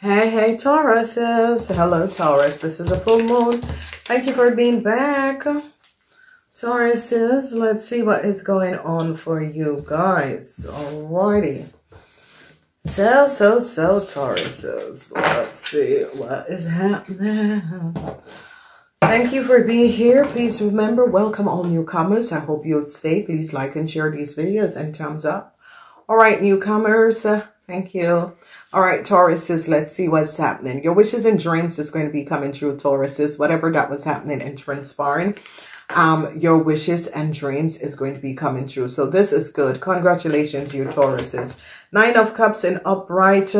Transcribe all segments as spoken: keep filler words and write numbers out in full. Hey, hey, Tauruses. Hello, Taurus. This is a full moon. Thank you for being back. Tauruses, let's see what is going on for you guys. Alrighty. So, so, so, Tauruses. Let's see what is happening. Thank you for being here. Please remember, welcome all newcomers. I hope you'll stay. Please like and share these videos and thumbs up. Alright, newcomers. Thank you. All right, Tauruses, let's see what's happening. Your wishes and dreams is going to be coming true, Tauruses. Whatever that was happening and transpiring, um, your wishes and dreams is going to be coming true. So this is good. Congratulations, you Tauruses. Nine of Cups in upright.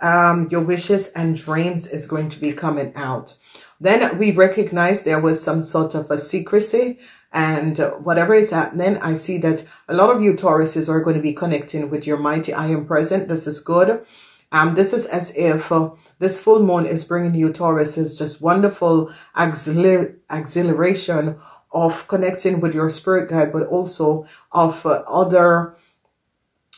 Um, your wishes and dreams is going to be coming out. Then we recognize there was some sort of a secrecy. And whatever is happening, I see that a lot of you Tauruses are going to be connecting with your mighty I am present. This is good. Um, this is as if uh, this full moon is bringing you Tauruses just wonderful exhilar exhilaration of connecting with your spirit guide, but also of uh, other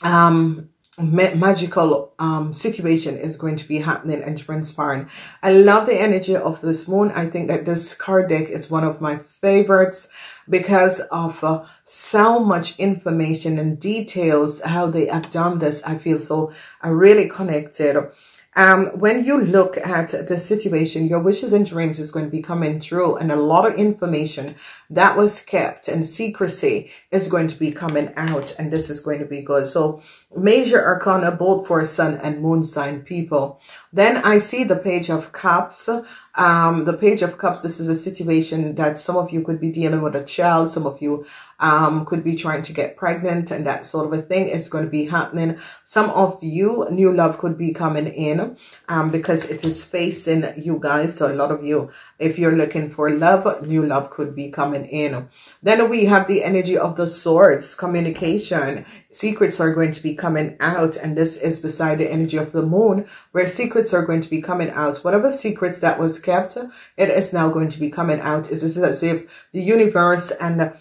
um ma magical um situation is going to be happening and transpiring. I love the energy of this moon. I think that this card deck is one of my favorites, because of uh, so much information and details, how they have done this. I feel so I really connected. Um, when you look at the situation, your wishes and dreams is going to be coming true, and a lot of information that was kept and secrecy is going to be coming out, and this is going to be good. So major arcana both for sun and moon sign people. Then I see the Page of Cups. Um, the Page of Cups, this is a situation that some of you could be dealing with a child. Some of you Um, could be trying to get pregnant and that sort of a thing. It's going to be happening. Some of you, new love could be coming in um, because it is facing you guys. So a lot of you, if you're looking for love, new love could be coming in. Then we have the energy of the Swords, communication. Secrets are going to be coming out, and this is beside the energy of the moon, where secrets are going to be coming out. Whatever secrets that was kept, it is now going to be coming out. It's just as if the universe and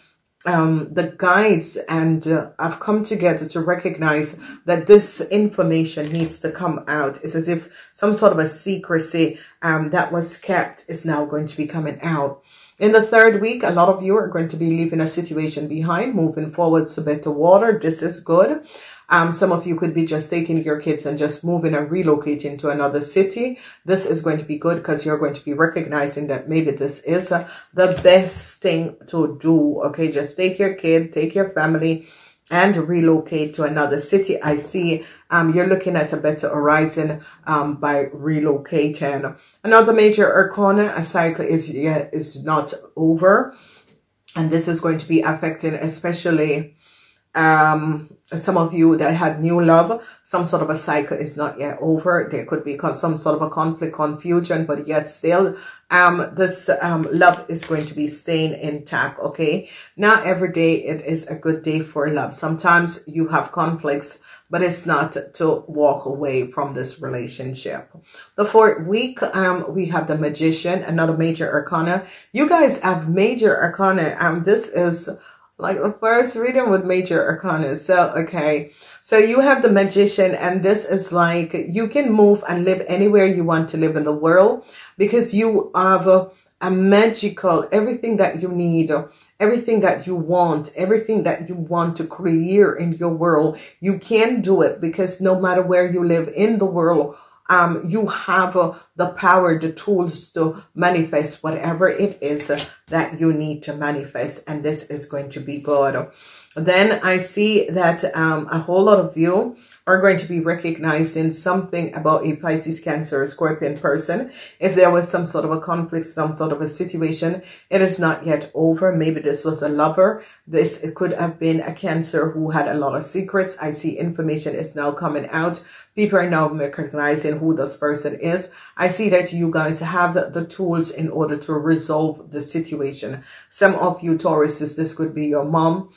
Um, the guides and uh, I've come together to recognize that this information needs to come out. It's as if some sort of a secrecy um, that was kept is now going to be coming out. In the third week, a lot of you are going to be leaving a situation behind, moving forward to better water. This is good. Um, some of you could be just taking your kids and just moving and relocating to another city. This is going to be good, because you're going to be recognizing that maybe this is uh, the best thing to do. Okay, just take your kid, take your family, and relocate to another city. I see um, you're looking at a better horizon um, by relocating. Another major arcana, a cycle is, yeah, is not over. And this is going to be affecting especially um, some of you that had new love. Some sort of a cycle is not yet over. There could be some sort of a conflict, confusion, but yet still um this um love is going to be staying intact. Okay, not every day it is a good day for love. Sometimes you have conflicts, but it's not to walk away from this relationship. The fourth week, um we have the Magician, another major arcana. You guys have major arcana. Um this is like the first reading with major arcana. So, okay. So you have the Magician, and this is like you can move and live anywhere you want to live in the world, because you have a, a magical, everything that you need, everything that you want, everything that you want to create in your world. You can do it, because no matter where you live in the world, Um, you have uh, the power, the tools to manifest whatever it is uh, that you need to manifest. And this is going to be good. Then I see that um, a whole lot of you are going to be recognizing something about a Pisces, Cancer, or Scorpion person. If there was some sort of a conflict, some sort of a situation, it is not yet over. Maybe this was a lover. This it could have been a Cancer who had a lot of secrets. I see information is now coming out. People are now recognizing who this person is. I see that you guys have the, the tools in order to resolve the situation. Some of you Tauruses, this could be your mom.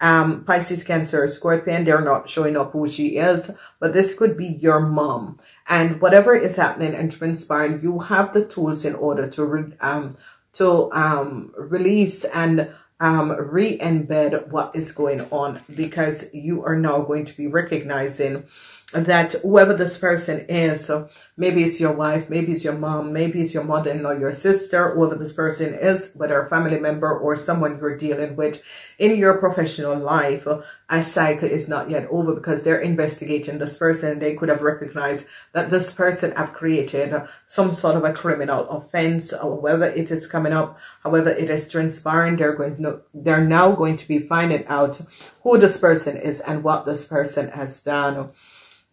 Um, Pisces, Cancer, Scorpion, they're not showing up who she is, but this could be your mom. And whatever is happening and transpiring, you have the tools in order to re um, to um, release and um, re-embed what is going on, because you are now going to be recognizing that whoever this person is, so maybe it's your wife, maybe it's your mom, maybe it's your mother-in-law, your sister, whoever this person is, whether a family member or someone you're dealing with in your professional life, a cycle is not yet over because they're investigating this person. They could have recognized that this person have created some sort of a criminal offense, however it is coming up, however it is transpiring. They're going to know, they're now going to be finding out who this person is and what this person has done.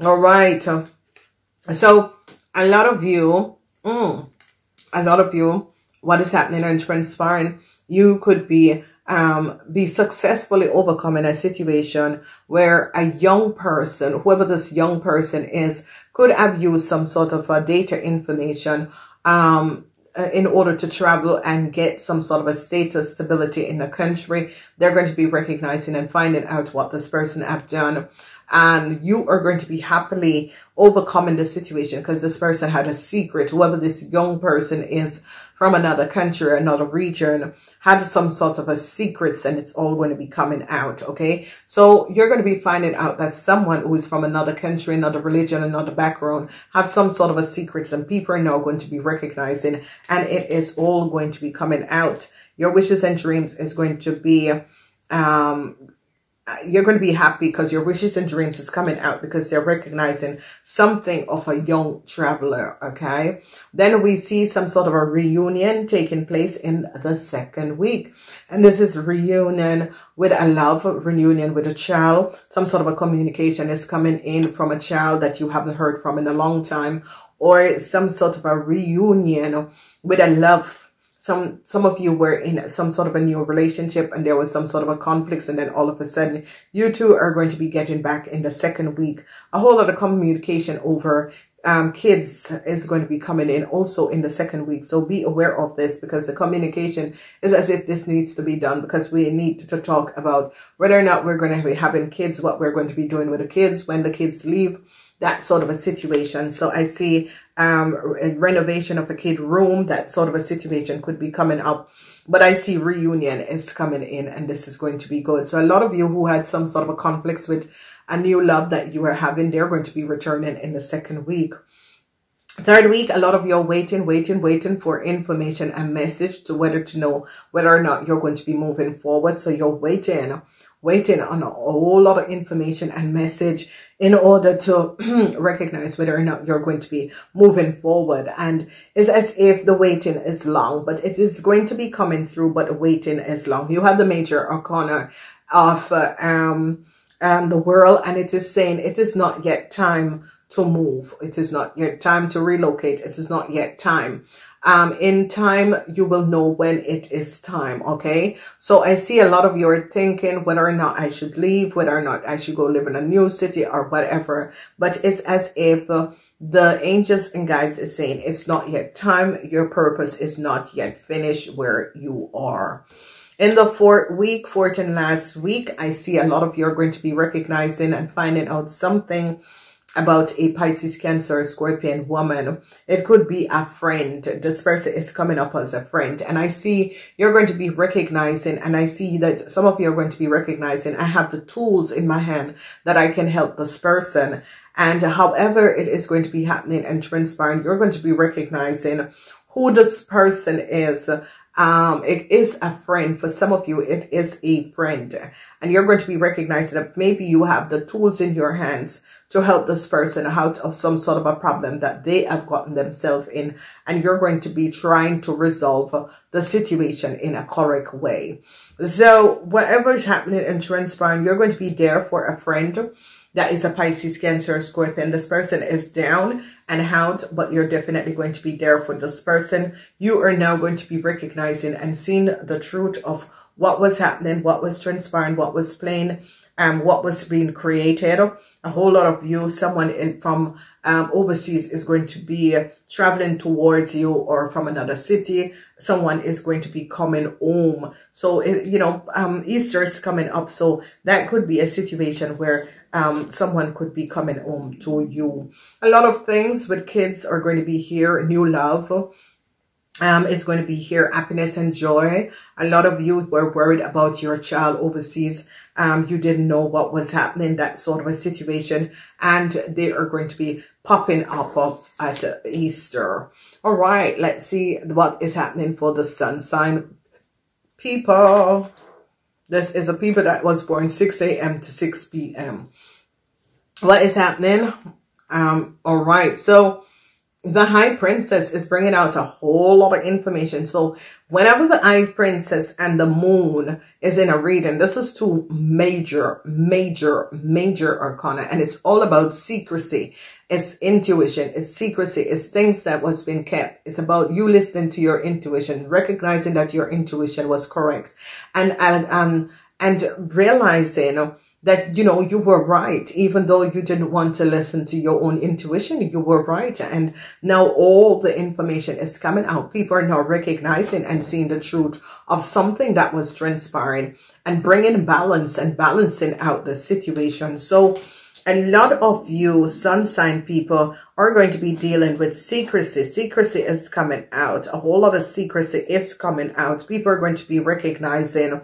All right, so a lot of you, mm, a lot of you, what is happening and transpiring, you could be um, be successfully overcoming a situation where a young person, whoever this young person is, could have used some sort of uh, data information um, in order to travel and get some sort of a status, stability in the country. They're going to be recognizing and finding out what this person have done. And you are going to be happily overcoming the situation because this person had a secret. Whoever this young person is from another country or another region had some sort of a secrets, and it's all going to be coming out. Okay. So you're going to be finding out that someone who is from another country, another religion, another background have some sort of a secrets, and people are now going to be recognizing, and it is all going to be coming out. Your wishes and dreams is going to be, um, you're going to be happy because your wishes and dreams is coming out because they're recognizing something of a young traveler. Okay. Then we see some sort of a reunion taking place in the second week. And this is reunion with a love, reunion with a child. Some sort of a communication is coming in from a child that you haven't heard from in a long time, or some sort of a reunion with a love. Some, some of you were in some sort of a new relationship and there was some sort of a conflict, and then all of a sudden you two are going to be getting back in the second week. A whole lot of communication over um, kids is going to be coming in also in the second week. So be aware of this because the communication is as if this needs to be done, because we need to talk about whether or not we're going to be having kids, what we're going to be doing with the kids when the kids leave, that sort of a situation. So I see um, a renovation of a kid room, that sort of a situation could be coming up. But I see reunion is coming in, and this is going to be good. So a lot of you who had some sort of a conflicts with a new love that you were having, they're going to be returning in the second week. Third week, a lot of you are waiting, waiting, waiting for information and message to whether to know whether or not you're going to be moving forward. So you're waiting, waiting on a whole lot of information and message in order to recognize whether or not you're going to be moving forward. And it's as if the waiting is long, but it is going to be coming through, but the waiting is long. You have the major arcana of uh, um, um, the world, and it is saying it is not yet time to move. It is not yet time to relocate. It is not yet time. Um, in time, you will know when it is time. Okay. So I see a lot of you are thinking whether or not I should leave, whether or not I should go live in a new city or whatever. But it's as if uh, the angels and guides is saying it's not yet time. Your purpose is not yet finished where you are. In the fourth week, fourth and last week, I see a lot of you are going to be recognizing and finding out something about a Pisces, Cancer, Scorpion woman. It could be a friend. This person is coming up as a friend. And I see you're going to be recognizing, and I see that some of you are going to be recognizing, I have the tools in my hand that I can help this person. And however it is going to be happening and transpiring, you're going to be recognizing who this person is. Um, it is a friend. For some of you, it is a friend. And you're going to be recognizing that maybe you have the tools in your hands to help this person out of some sort of a problem that they have gotten themselves in, and you're going to be trying to resolve the situation in a correct way. So whatever is happening and transpiring, you're going to be there for a friend that is a Pisces, Cancer, Scorpion. This person is down and out, but you're definitely going to be there for this person. You are now going to be recognizing and seeing the truth of what was happening, what was transpiring, what was playing, and um, what was being created. A whole lot of you, someone in, from um, overseas is going to be traveling towards you, or from another city, someone is going to be coming home. So, it, you know, um, Easter is coming up. So that could be a situation where um, someone could be coming home to you. A lot of things with kids are going to be here. New love. Um, it's going to be here, happiness and joy. A lot of you were worried about your child overseas. Um, you didn't know what was happening, that sort of a situation. And they are going to be popping up, up at Easter. All right, let's see what is happening for the sun sign people. This is a people that was born six A M to six P M What is happening? Um, all right, so the High Princess is bringing out a whole lot of information. So whenever the High Princess and the moon is in a reading, this is two major, major, major arcana. And it's all about secrecy. It's intuition. It's secrecy. It's things that was been kept. It's about you listening to your intuition, recognizing that your intuition was correct. And, and, um, and realizing that, you know, you were right, even though you didn't want to listen to your own intuition, you were right. And now all the information is coming out. People are now recognizing and seeing the truth of something that was transpiring and bringing balance and balancing out the situation. So a lot of you sun sign people are going to be dealing with secrecy. Secrecy is coming out. A whole lot of secrecy is coming out. People are going to be recognizing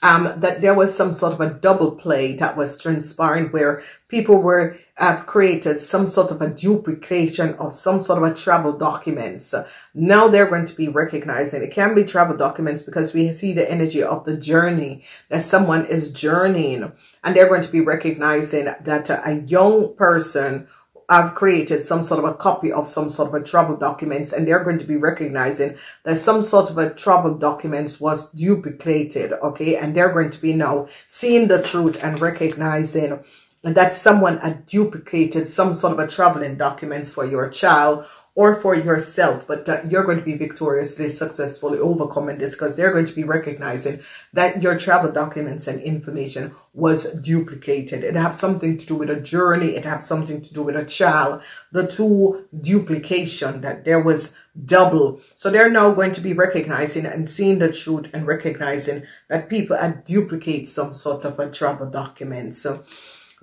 Um, that there was some sort of a double play that was transpiring where people were uh, created some sort of a duplication of some sort of a travel documents. Now they're going to be recognizing it can be travel documents because we see the energy of the journey that someone is journeying, and they're going to be recognizing that uh, a young person I've created some sort of a copy of some sort of a travel documents, and they're going to be recognizing that some sort of a travel documents was duplicated, okay? And they're going to be now seeing the truth and recognizing that someone had duplicated some sort of a traveling documents for your child or for yourself, but uh, you're going to be victoriously, successfully overcoming this because they're going to be recognizing that your travel documents and information was duplicated. It has something to do with a journey. It has something to do with a child. The two duplication, that there was double. So they're now going to be recognizing and seeing the truth and recognizing that people had duplicate some sort of a travel document. So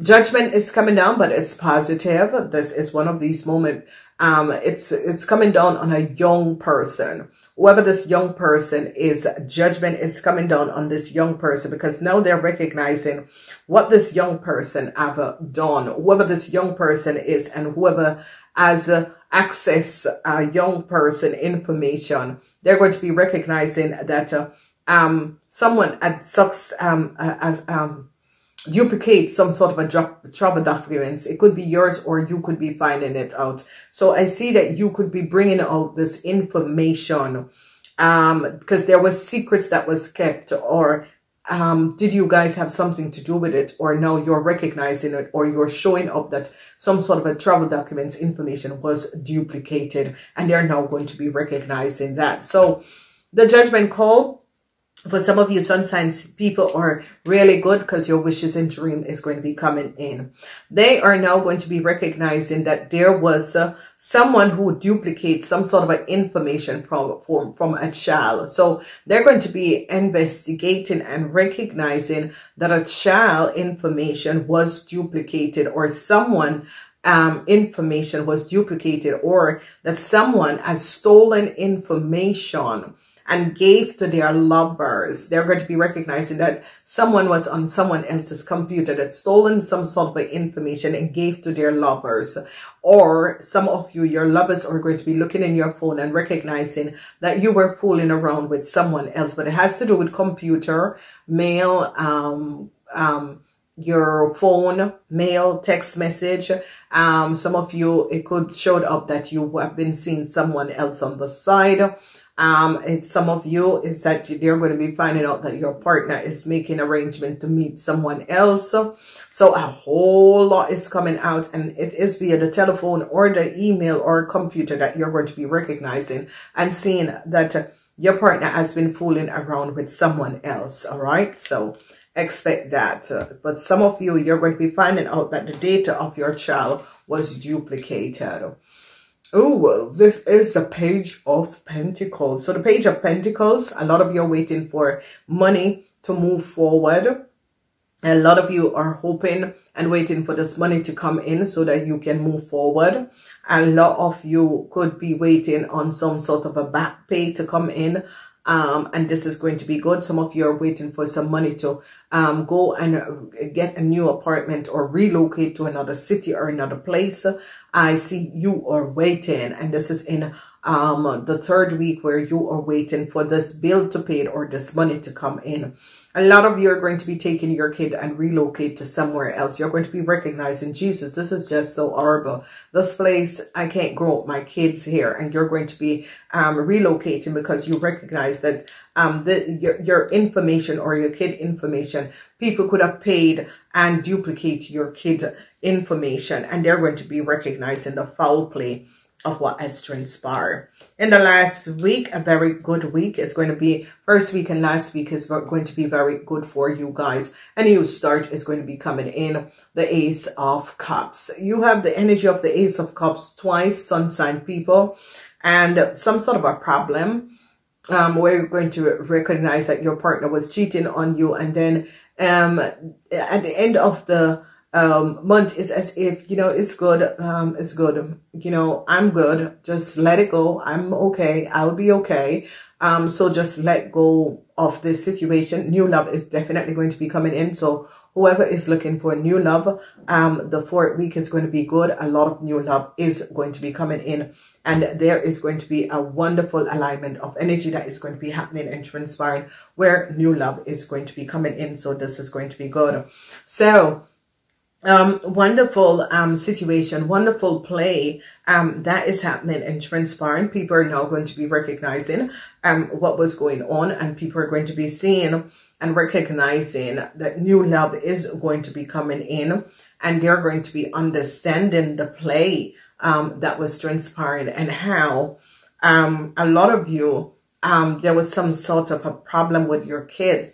judgment is coming down, but it's positive. This is one of these moments. Um, it's, it's coming down on a young person. Whoever this young person is, judgment is coming down on this young person because now they're recognizing what this young person have uh, done, whoever this young person is, and whoever has uh, access a uh, young person information, they're going to be recognizing that, uh, um, someone at sucks, um, uh, um, duplicate some sort of a drop, travel documents. It could be yours or you could be finding it out. So I see that you could be bringing out this information um, because there were secrets that was kept, or um, did you guys have something to do with it, or now you're recognizing it, or you're showing up that some sort of a travel documents information was duplicated, and they're now going to be recognizing that. So the judgment call for some of you sun signs people are really good because your wishes and dream is going to be coming in. They are now going to be recognizing that there was uh, someone who duplicates some sort of an information from, from, from a child. So they're going to be investigating and recognizing that a child information was duplicated, or someone Um, information was duplicated, or that someone has stolen information and gave to their lovers. They're going to be recognizing that someone was on someone else's computer that stolen some sort of information and gave to their lovers. Or some of you, your lovers are going to be looking in your phone and recognizing that you were fooling around with someone else, but it has to do with computer, mail, um, um, your phone, mail, text message. Um, some of you, it could showed up that you have been seeing someone else on the side. Um, it's some of you is that they're going to be finding out that your partner is making arrangement to meet someone else. So a whole lot is coming out, and it is via the telephone or the email or computer that you're going to be recognizing and seeing that your partner has been fooling around with someone else. All right. So expect that. Uh, but some of you, you're going to be finding out that the data of your child was duplicated. Oh, this is the Page of Pentacles. So the Page of Pentacles, a lot of you are waiting for money to move forward. A lot of you are hoping and waiting for this money to come in so that you can move forward. A lot of you could be waiting on some sort of a back pay to come in. Um, and this is going to be good. Some of you are waiting for some money to um, go and get a new apartment or relocate to another city or another place. I see you are waiting, and this is in um, the third week where you are waiting for this bill to pay or this money to come in. A lot of you are going to be taking your kid and relocate to somewhere else. You're going to be recognizing, Jesus, this is just so horrible. This place, I can't grow up my kids here. And you're going to be um, relocating because you recognize that um, the, your, your information or your kid information, people could have paid and duplicate your kid information. And they're going to be recognizing the foul play of what has transpired. In the last week, a very good week is going to be, first week and last week is going to be very good for you guys. A new start is going to be coming in, the Ace of Cups. You have the energy of the Ace of Cups twice, sun sign people, and some sort of a problem um, where you're going to recognize that your partner was cheating on you, and then um, at the end of the Um, month is as if, you know, it's good. Um, it's good. You know, I'm good. Just let it go. I'm okay. I'll be okay. Um, so just let go of this situation. New love is definitely going to be coming in. So whoever is looking for new love, um, the fourth week is going to be good. A lot of new love is going to be coming in, and there is going to be a wonderful alignment of energy that is going to be happening and transpiring where new love is going to be coming in. So this is going to be good. So, Um, wonderful um, situation, wonderful play um, that is happening and transpiring. People are now going to be recognizing um, what was going on, and people are going to be seeing and recognizing that new love is going to be coming in, and they're going to be understanding the play um, that was transpiring, and how um, a lot of you, um, there was some sort of a problem with your kids.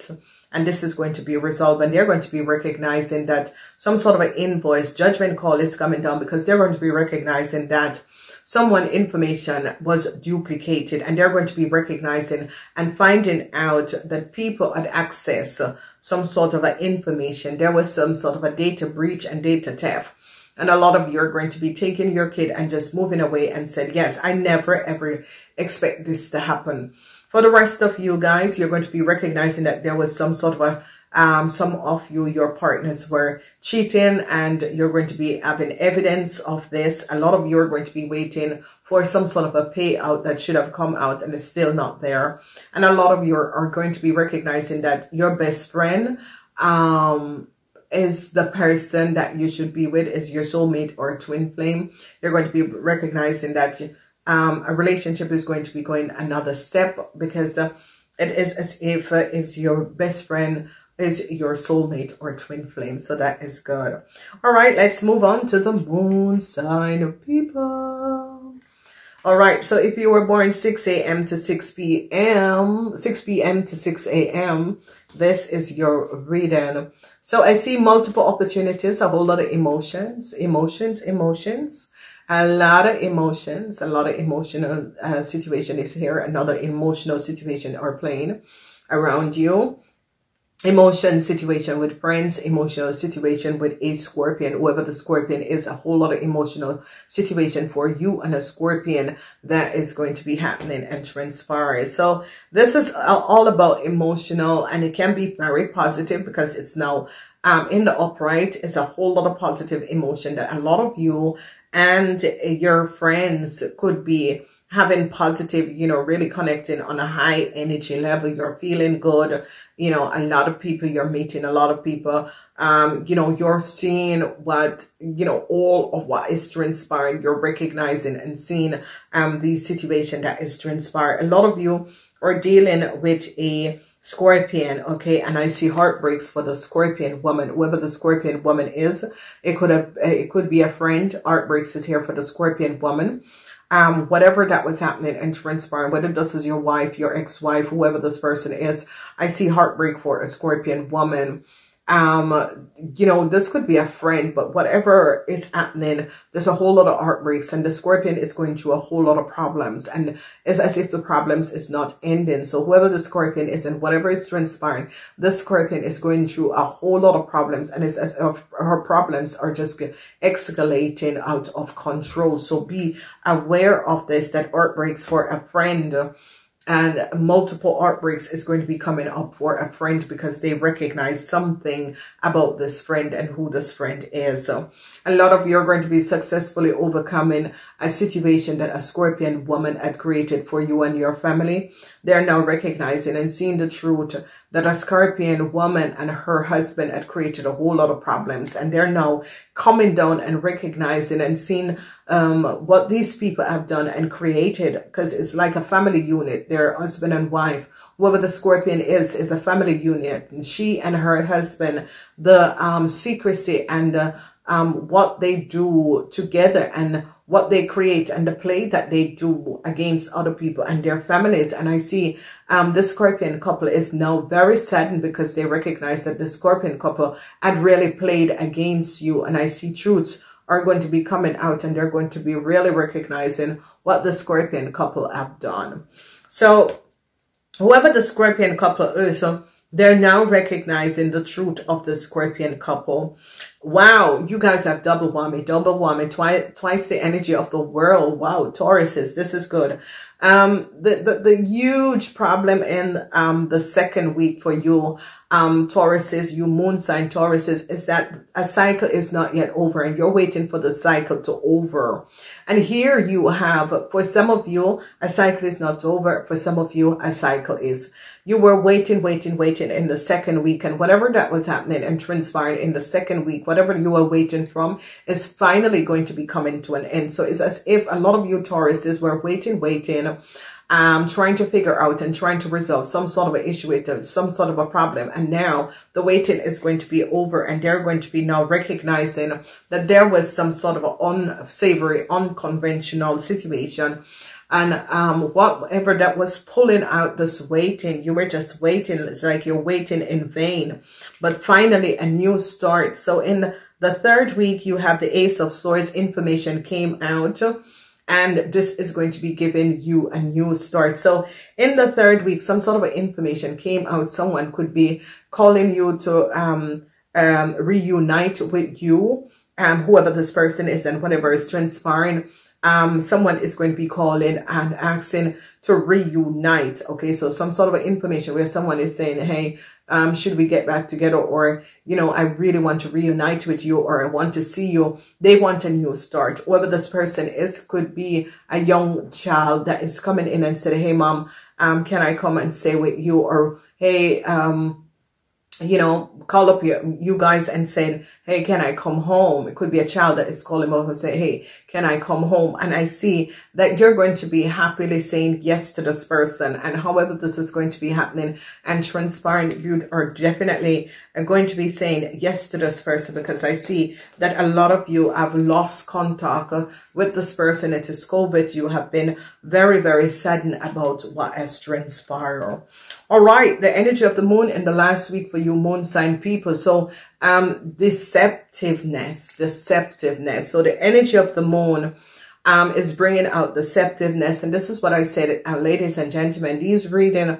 And this is going to be resolved, and they're going to be recognizing that some sort of an invoice judgment call is coming down, because they're going to be recognizing that someone information was duplicated, and they're going to be recognizing and finding out that people had access some sort of an information. There was some sort of a data breach and data theft. And a lot of you are going to be taking your kid and just moving away and said, yes, I never ever expect this to happen. For the rest of you guys, you're going to be recognizing that there was some sort of a, um, some of you, your partners were cheating, and you're going to be having evidence of this. A lot of you are going to be waiting for some sort of a payout that should have come out and is still not there. And a lot of you are, are going to be recognizing that your best friend, um, is the person that you should be with, is your soulmate or twin flame. You're going to be recognizing that you, Um, a relationship is going to be going another step, because uh, it is as if uh, is your best friend is your soulmate or twin flame. So that is good. All right, let's move on to the moon sign of people. All right, so if you were born six a m to six p m, six p m to six a m, this is your reading. So I see multiple opportunities, a whole lot of emotions, emotions, emotions. A lot of emotions, a lot of emotional uh, situation is here. Another emotional situation are playing around you. Emotion situation with friends, emotional situation with a Scorpion. Whoever the Scorpion is, a whole lot of emotional situation for you and a Scorpion that is going to be happening and transpiring. So this is all about emotional, and it can be very positive because it's now um, in the upright. It's a whole lot of positive emotion that a lot of you and your friends could be having positive, you know, really connecting on a high energy level. You're feeling good. You know, a lot of people, you're meeting a lot of people. Um, you know, you're seeing what, you know, all of what is transpiring. You're recognizing and seeing um, the situation that is transpiring. A lot of you are dealing with a Scorpion, okay, and I see heartbreaks for the Scorpion woman. Whoever the Scorpion woman is, it could have, it could be a friend. Heartbreaks is here for the Scorpion woman. Um, whatever that was happening and transpiring, whether this is your wife, your ex-wife, whoever this person is, I see heartbreak for a Scorpion woman. Um, you know, this could be a friend, but whatever is happening, there's a whole lot of heartbreaks, and the scorpion is going through a whole lot of problems, and it's as if the problems is not ending. So whoever the scorpion is and whatever is transpiring, the scorpion is going through a whole lot of problems, and it's as if her problems are just escalating out of control. So be aware of this, that heartbreaks for a friend and multiple heartbreaks is going to be coming up for a friend, because they recognize something about this friend and who this friend is. So a lot of you are going to be successfully overcoming a situation that a scorpion woman had created for you and your family. They're now recognizing and seeing the truth that a scorpion woman and her husband had created a whole lot of problems, and they're now coming down and recognizing and seeing um, what these people have done and created, because it's like a family unit. They're husband and wife. Whoever the scorpion is, is a family unit. And she and her husband, the um, secrecy and uh, um, what they do together and what they create and the play that they do against other people and their families. And I see um, the scorpion couple is now very saddened, because they recognize that the scorpion couple had really played against you. And I see truths are going to be coming out, and they're going to be really recognizing what the scorpion couple have done. So whoever the scorpion couple is, they're now recognizing the truth of the scorpion couple. Wow, you guys have double whammy, double whammy, twice, twice the energy of the world. Wow, Tauruses, this is good. Um, the, the, the huge problem in um, the second week for you, um, Tauruses, you moon sign Tauruses, is that a cycle is not yet over, and you're waiting for the cycle to over. And here you have, for some of you, a cycle is not over. For some of you, a cycle is. You were waiting, waiting, waiting in the second week, and whatever that was happening and transpired in the second week, whatever you were waiting from is finally going to be coming to an end. So it's as if a lot of you Tauruses were waiting, waiting, Um, trying to figure out and trying to resolve some sort of an issue, some sort of a problem. And now the waiting is going to be over, and they're going to be now recognizing that there was some sort of an unsavory, unconventional situation. And um, whatever that was pulling out this waiting, you were just waiting. It's like you're waiting in vain. But finally, a new start. So in the third week, you have the Ace of Swords. Information came out, and this is going to be giving you a new start. So in the third week, some sort of information came out. Someone could be calling you to um, um, reunite with you, um, whoever this person is and whatever is transpiring. Um, someone is going to be calling and asking to reunite. Okay, so some sort of information where someone is saying, hey, um, should we get back together? Or, you know, I really want to reunite with you, or I want to see you. They want a new start. Whoever this person is could be a young child that is coming in and said, hey, mom, um, can I come and stay with you? Or, hey, um, you know, call up your, you guys and saying, hey, can I come home? It could be a child that is calling over and saying, hey, can I come home? And I see that you're going to be happily saying yes to this person. And however this is going to be happening and transpiring, you are definitely going to be saying yes to this person, because I see that a lot of you have lost contact with this person. It is COVID. You have been very, very saddened about what has transpired. All right, the energy of the moon in the last week for you moon sign people. So um deceptiveness, deceptiveness. So the energy of the moon um is bringing out deceptiveness, and this is what I said, uh, ladies and gentlemen, these readings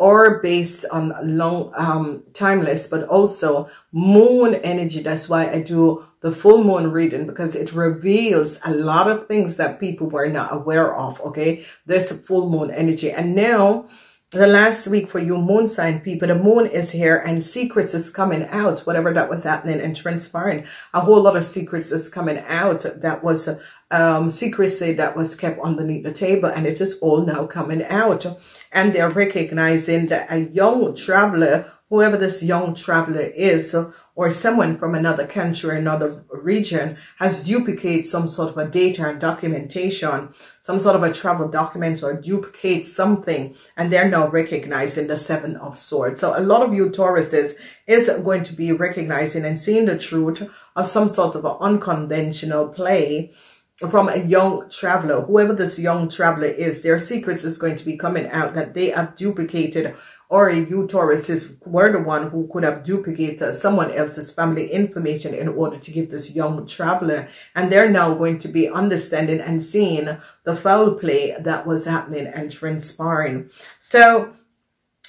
are based on long um timeless, but also moon energy. That's why I do the full moon reading, because it reveals a lot of things that people were not aware of. Okay, this full moon energy. And now the last week for you moon sign people, the moon is here and secrets is coming out. Whatever that was happening and transpiring, a whole lot of secrets is coming out. That was um, secrecy that was kept underneath the table, and it is all now coming out. And they're recognizing that a young traveler, whoever this young traveler is, or someone from another country or another region, has duplicated some sort of a data and documentation, some sort of a travel document, or duplicate something, and they're now recognizing the Seven of Swords. So a lot of you Tauruses is going to be recognizing and seeing the truth of some sort of an unconventional play from a young traveler. Whoever this young traveler is, their secrets is going to be coming out that they have duplicated or you Tauruses were the one who could have duplicated someone else's family information in order to give this young traveler. And they're now going to be understanding and seeing the foul play that was happening and transpiring. So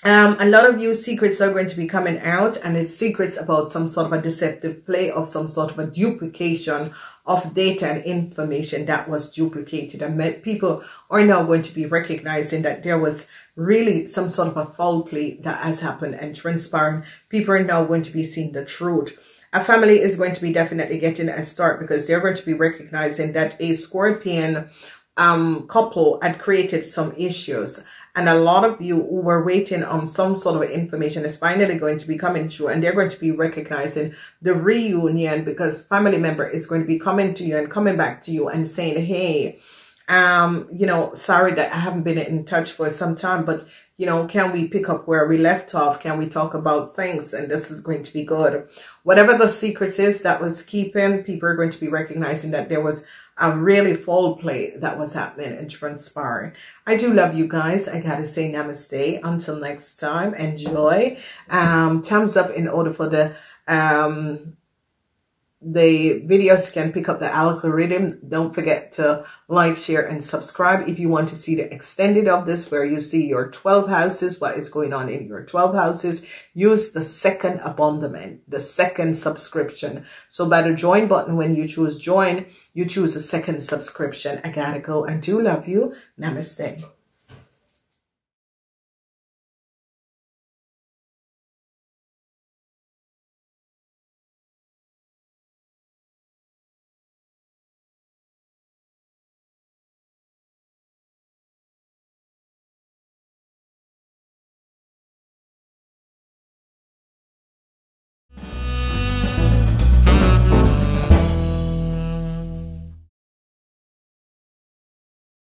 Um, a lot of you secrets are going to be coming out, and it's secrets about some sort of a deceptive play of some sort of a duplication of data and information that was duplicated. And people are now going to be recognizing that there was really some sort of a foul play that has happened and transpired. People are now going to be seeing the truth. A family is going to be definitely getting a start because they're going to be recognizing that a Scorpion um, couple had created some issues. And a lot of you who were waiting on some sort of information is finally going to be coming through, and they're going to be recognizing the reunion because family member is going to be coming to you and coming back to you and saying, hey, um, you know, sorry that I haven't been in touch for some time, but, you know, can we pick up where we left off? Can we talk about things? And this is going to be good. Whatever the secret is that was keeping, people are going to be recognizing that there was a really foul play that was happening and transpiring. I do love you guys. I gotta say namaste. Until next time, enjoy. Um, thumbs up in order for the um, the videos can pick up the algorithm. Don't forget to like, share, and subscribe if you want to see the extended of this, where you see your twelve houses, what is going on in your twelve houses. Use the second abandonment, the second subscription. So by the join button, when you choose join, you choose a second subscription. I gotta go. I do love you. Namaste.